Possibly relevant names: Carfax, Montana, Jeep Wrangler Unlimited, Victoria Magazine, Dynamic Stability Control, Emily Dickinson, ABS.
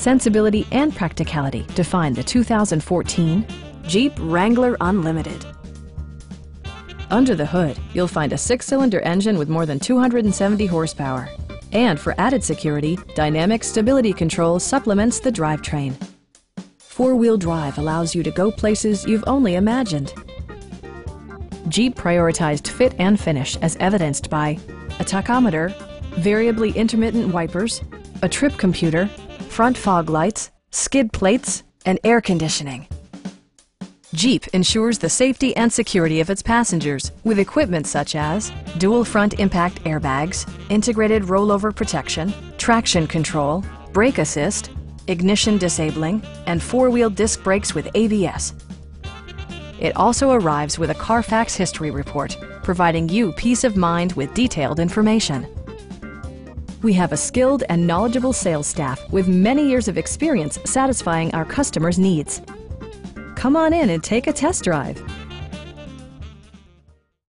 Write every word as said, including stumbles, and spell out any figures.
Sensibility and practicality define the two thousand fourteen Jeep Wrangler Unlimited. Under the hood, you'll find a six-cylinder engine with more than two hundred seventy horsepower. And for added security, Dynamic Stability Control supplements the drivetrain. Four-wheel drive allows you to go places you've only imagined. Jeep prioritized fit and finish as evidenced by a tachometer, variably intermittent wipers, a trip computer, front fog lights, skid plates, and air conditioning. Jeep ensures the safety and security of its passengers with equipment such as dual front impact airbags, integrated rollover protection, traction control, brake assist, ignition disabling, and four-wheel disc brakes with A B S. It also arrives with a Carfax history report, providing you peace of mind with detailed information. We have a skilled and knowledgeable sales staff with many years of experience satisfying our customers' needs. Come on in and take a test drive.